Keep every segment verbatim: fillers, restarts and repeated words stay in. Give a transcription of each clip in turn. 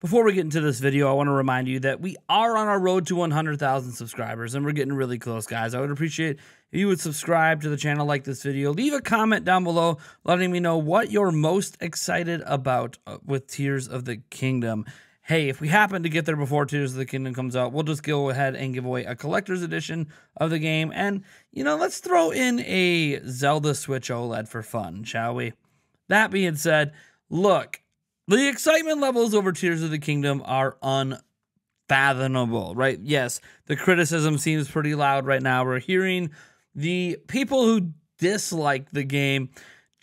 Before we get into this video, I want to remind you that we are on our road to one hundred thousand subscribers, and we're getting really close, guys. I would appreciate if you would subscribe to the channel, like this video, leave a comment down below letting me know what you're most excited about with Tears of the Kingdom. Hey, if we happen to get there before Tears of the Kingdom comes out, we'll just go ahead and give away a collector's edition of the game, and, you know, let's throw in a Zelda Switch OLED for fun, shall we? That being said, look, the excitement levels over Tears of the Kingdom are unfathomable, right? Yes, the criticism seems pretty loud right now. We're hearing the people who dislike the game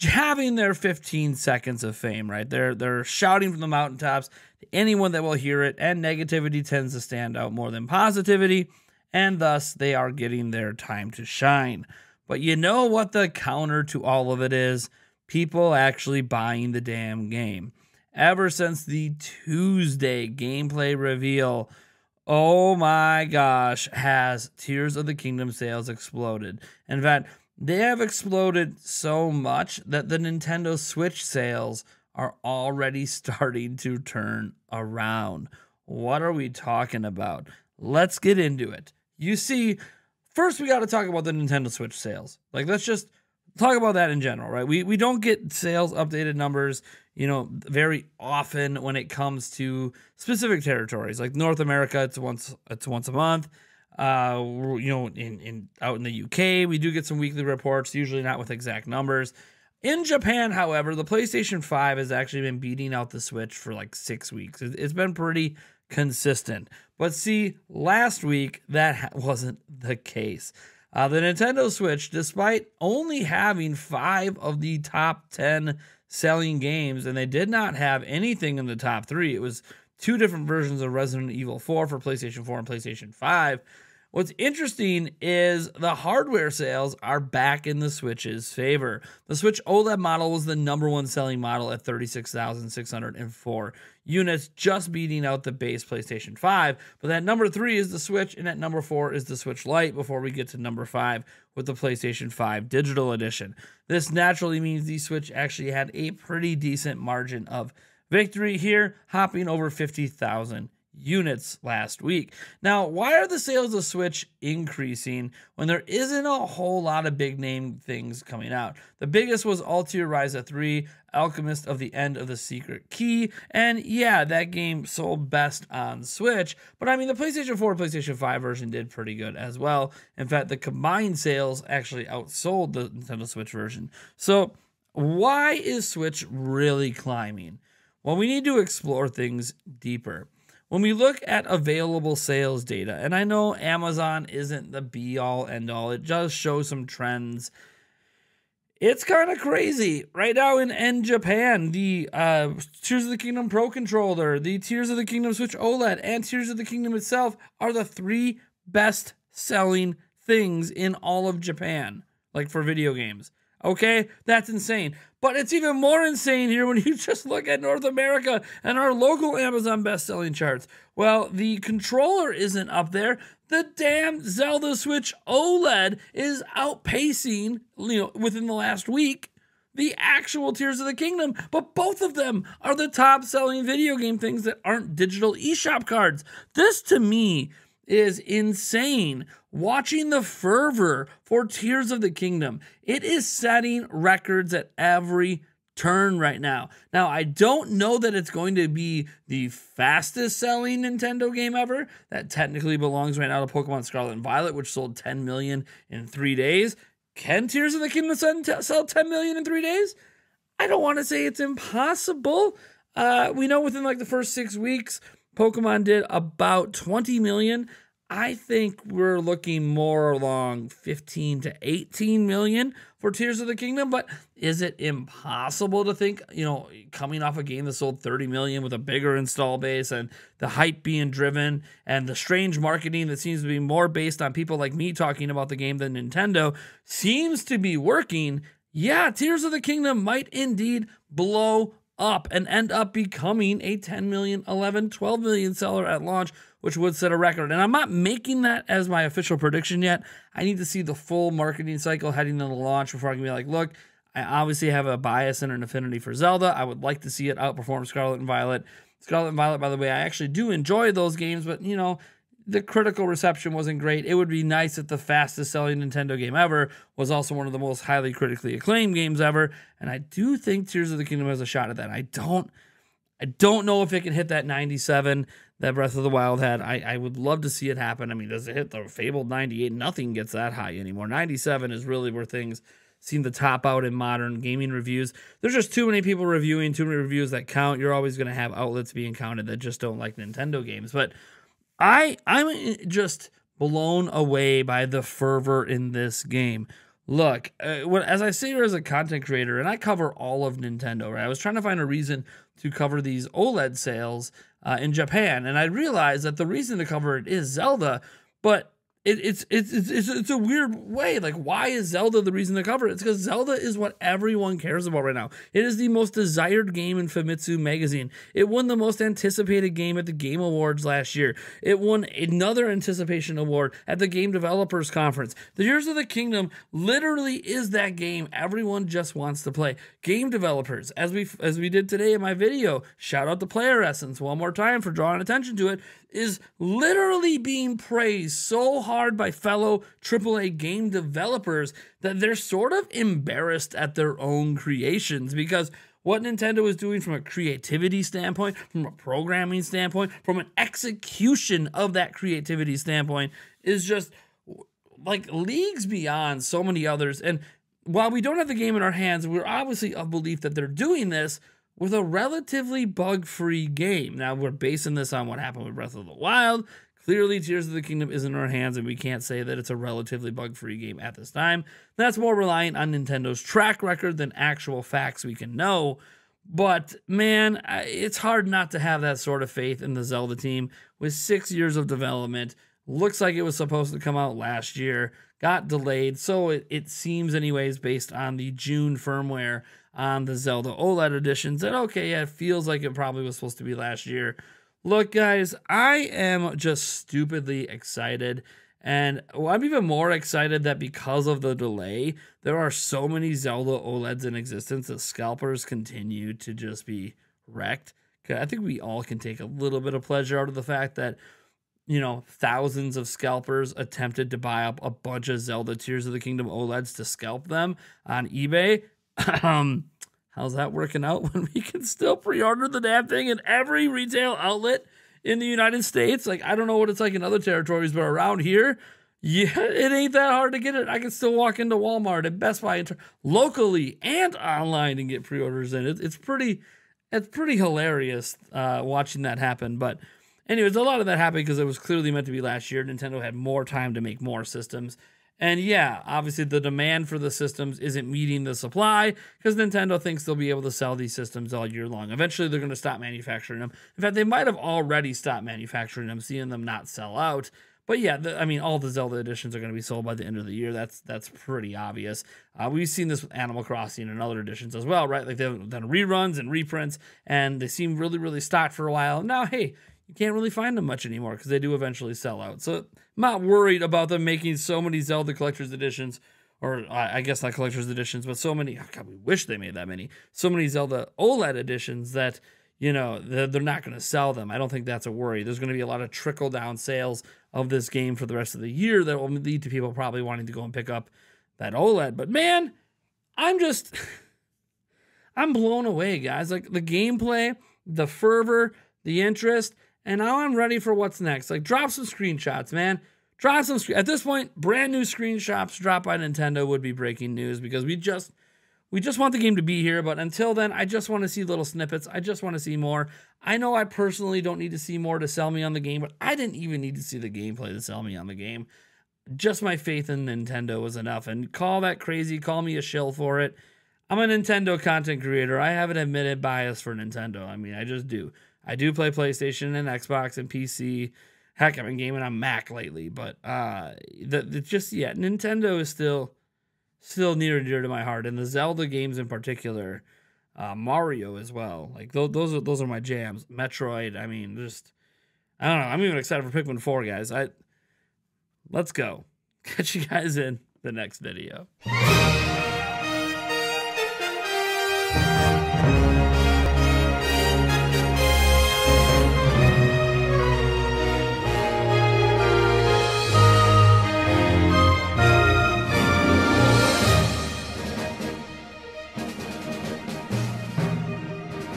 having their fifteen seconds of fame, right? They're, they're shouting from the mountaintops to anyone that will hear it, and negativity tends to stand out more than positivity, and thus they are getting their time to shine. But you know what the counter to all of it is? People actually buying the damn game. Ever since the Tuesday gameplay reveal, oh my gosh, has Tears of the Kingdom sales exploded. In fact, they have exploded so much that the Nintendo Switch sales are already starting to turn around. What are we talking about? Let's get into it. You see, first we got to talk about the Nintendo Switch sales. Like, let's just talk about that in general, right? We, we don't get sales updated numbers, you know, very often when it comes to specific territories. Like North America, it's once it's once a month. Uh, you know, in, in out in the U K, we do get some weekly reports, usually not with exact numbers. In Japan, however, the PlayStation five has actually been beating out the Switch for like six weeks. It's been pretty consistent. But see, last week, that wasn't the case. Uh, the Nintendo Switch, despite only having five of the top ten selling games, and they did not have anything in the top three. It was two different versions of Resident Evil four for PlayStation four and PlayStation five. What's interesting is the hardware sales are back in the Switch's favor. The Switch OLED model was the number one selling model at thirty-six thousand six hundred four units, just beating out the base PlayStation five. But that number three is the Switch, and at number four is the Switch Lite, before we get to number five with the PlayStation five Digital Edition. This naturally means the Switch actually had a pretty decent margin of victory here, hopping over fifty thousand units last week. Now, why are the sales of Switch increasing when there isn't a whole lot of big name things coming out? The biggest was Atelier Ryza three Alchemist of the End of the Secret Key, and yeah, that game sold best on Switch, but I mean the PlayStation four and PlayStation five version did pretty good as well. In fact, the combined sales actually outsold the Nintendo Switch version. So why is Switch really climbing? Well, we need to explore things deeper. When we look at available sales data, and I know Amazon isn't the be-all, end-all, it does show some trends. It's kind of crazy. Right now in, in Japan, the uh, Tears of the Kingdom Pro Controller, the Tears of the Kingdom Switch OLED, and Tears of the Kingdom itself are the three best-selling things in all of Japan, like for video games. Okay, that's insane. But it's even more insane here when you just look at North America and our local Amazon best-selling charts. Well, the controller isn't up there. The damn Zelda Switch OLED is outpacing, you know, within the last week, the actual Tears of the Kingdom, but both of them are the top-selling video game things that aren't digital eShop cards. This, to me, is insane. Watching the fervor for Tears of the Kingdom, it is setting records at every turn right now. Now, I don't know that it's going to be the fastest selling Nintendo game ever. That technically belongs right now to Pokemon Scarlet and Violet, which sold ten million in three days. Can Tears of the Kingdom sell ten million in three days? I don't want to say it's impossible. Uh, we know within like the first six weeks, Pokemon did about twenty million. I think we're looking more along fifteen to eighteen million for Tears of the Kingdom, but is it impossible to think, you know, coming off a game that sold thirty million with a bigger install base and the hype being driven and the strange marketing that seems to be more based on people like me talking about the game than Nintendo seems to be working? Yeah, Tears of the Kingdom might indeed blow up and end up becoming a ten million, eleven, twelve million seller at launch, which would set a record. And I'm not making that as my official prediction yet. I need to see the full marketing cycle heading into the launch before I can be like, look, I obviously have a bias and an affinity for Zelda. I would like to see it outperform Scarlet and Violet. Scarlet and Violet, by the way, I actually do enjoy those games, but, you know, the critical reception wasn't great. It would be nice if the fastest-selling Nintendo game ever was also one of the most highly critically acclaimed games ever, and I do think Tears of the Kingdom has a shot at that. I don't, I don't know if it can hit that ninety-seven that Breath of the Wild had. I, I would love to see it happen. I mean, does it hit the fabled ninety-eight? Nothing gets that high anymore. ninety-seven is really where things seem to top out in modern gaming reviews. There's just too many people reviewing, too many reviews that count. You're always going to have outlets being counted that just don't like Nintendo games. But I, I'm just blown away by the fervor in this game. Look, uh, when, as I sit here as a content creator, and I cover all of Nintendo, right? I was trying to find a reason to cover these OLED sales uh, in Japan, and I realized that the reason to cover it is Zelda, but It, it's, it's, it's, it's a weird way. Like, why is Zelda the reason to cover it? It's because Zelda is what everyone cares about right now. It is the most desired game in Famitsu magazine. It won the most anticipated game at the Game Awards last year. It won another anticipation award at the Game Developers Conference. The Tears of the Kingdom literally is that game everyone just wants to play. Game developers, as we, as we did today in my video, shout out to Player Essence one more time for drawing attention to it, is literally being praised so hard by fellow triple A game developers that they're sort of embarrassed at their own creations, because what Nintendo is doing from a creativity standpoint, from a programming standpoint, from an execution of that creativity standpoint is just like leagues beyond so many others. And while we don't have the game in our hands, we're obviously of belief that they're doing this with a relatively bug-free game. Now, we're basing this on what happened with Breath of the Wild. Clearly, Tears of the Kingdom is in our hands, and we can't say that it's a relatively bug-free game at this time. That's more reliant on Nintendo's track record than actual facts we can know. But, man, it's hard not to have that sort of faith in the Zelda team. With six years of development, looks like it was supposed to come out last year, got delayed, so it, it seems anyways, based on the June firmware on the Zelda OLED editions, that, okay, yeah, it feels like it probably was supposed to be last year. Look, guys, I am just stupidly excited, and I'm even more excited that because of the delay, there are so many Zelda OLEDs in existence that scalpers continue to just be wrecked. I think we all can take a little bit of pleasure out of the fact that, you know, thousands of scalpers attempted to buy up a bunch of Zelda Tears of the Kingdom OLEDs to scalp them on eBay. um... How's that working out when we can still pre-order the damn thing in every retail outlet in the United States? Like, I don't know what it's like in other territories, but around here, yeah, it ain't that hard to get it. I can still walk into Walmart and Best Buy locally and online and get pre-orders in. It, it's pretty, it's pretty hilarious uh, watching that happen. But anyways, a lot of that happened because it was clearly meant to be last year. Nintendo had more time to make more systems. And yeah, obviously the demand for the systems isn't meeting the supply because Nintendo thinks they'll be able to sell these systems all year long. Eventually, they're going to stop manufacturing them. In fact, they might have already stopped manufacturing them, seeing them not sell out. But yeah, the, I mean, all the Zelda editions are going to be sold by the end of the year. That's that's pretty obvious. Uh, we've seen this with Animal Crossing and other editions as well, right? Like, they've done reruns and reprints, and they seem really, really stocked for a while. Now, hey, you can't really find them much anymore because they do eventually sell out. So I'm not worried about them making so many Zelda Collector's Editions, or I guess not Collector's Editions, but so many, oh God, we wish they made that many, so many Zelda OLED editions that, you know, they're, they're not going to sell them. I don't think that's a worry. There's going to be a lot of trickle-down sales of this game for the rest of the year that will lead to people probably wanting to go and pick up that OLED. But man, I'm just, I'm blown away, guys. Like, the gameplay, the fervor, the interest. And now I'm ready for what's next. Like, drop some screenshots, man. Drop some. At this point, brand new screenshots dropped by Nintendo would be breaking news, because we just, we just want the game to be here. But until then, I just want to see little snippets. I just want to see more. I know I personally don't need to see more to sell me on the game, but I didn't even need to see the gameplay to sell me on the game. Just my faith in Nintendo was enough. And call that crazy, call me a shill for it. I'm a Nintendo content creator. I have an admitted bias for Nintendo. I mean, I just do. I do play PlayStation and Xbox and P C. Heck, I've been gaming on Mac lately, but uh, the, the just yeah, Nintendo is still still near and dear to my heart, and the Zelda games in particular, uh, Mario as well. Like th those are those are my jams. Metroid. I mean, just I don't know. I'm even excited for Pikmin four, guys. I let's go. Catch you guys in the next video.